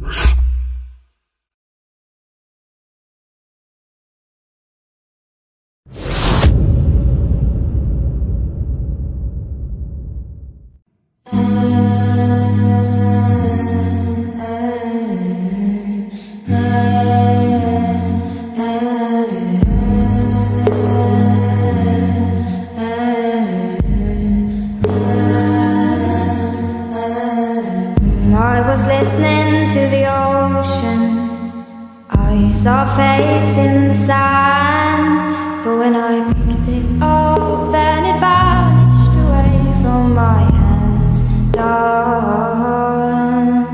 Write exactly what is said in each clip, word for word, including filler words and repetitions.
I was listening to the ocean. I saw a face in the sand, but when I picked it up, then it vanished away from my hands. Dawn.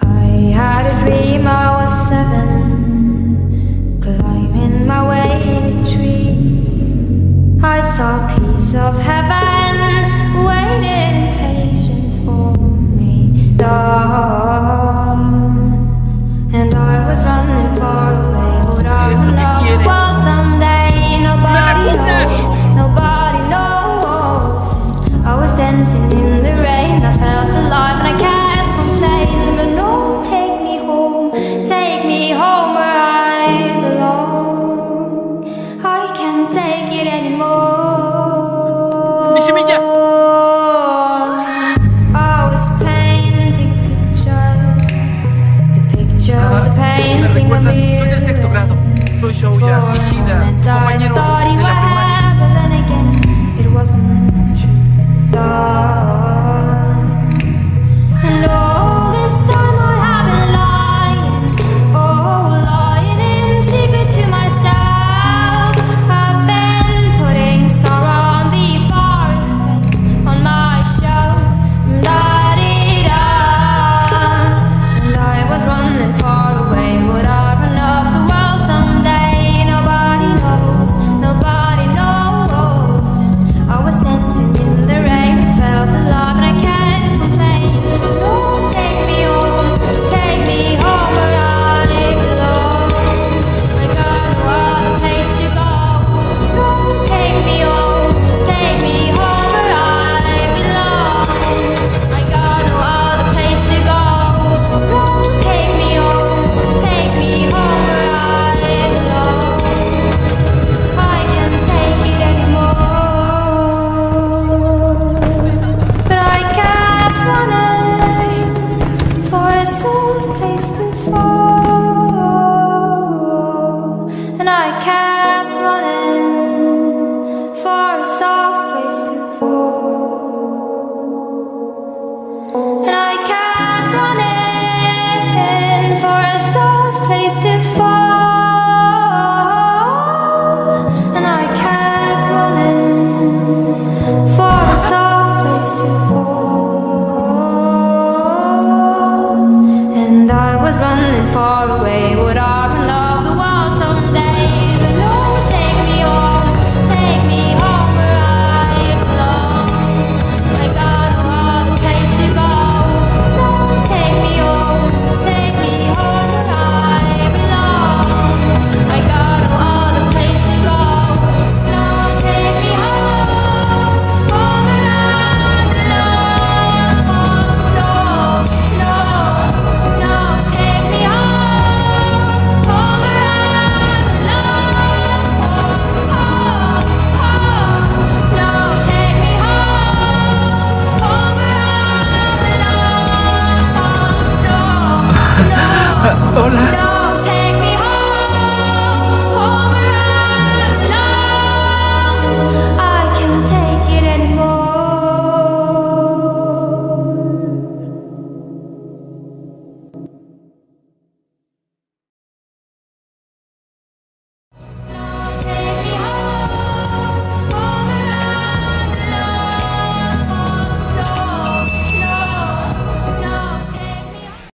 I had a dream I was seven, climbing my way in a tree. I saw a piece of heaven waiting patient for me. Dawn. And I was running far away, but I know, well, someday nobody knows, nobody knows. I was dancing in the rain, I felt alive and I can't complain. But no, take me home, take me home where I belong. I can't take it anymore. I was painting pictures. The picture was a painting of me. Soy del sexto grado, soy Shouya, Ishida, compañero de la primaria. But then again, it wasn't true. Love. Hola.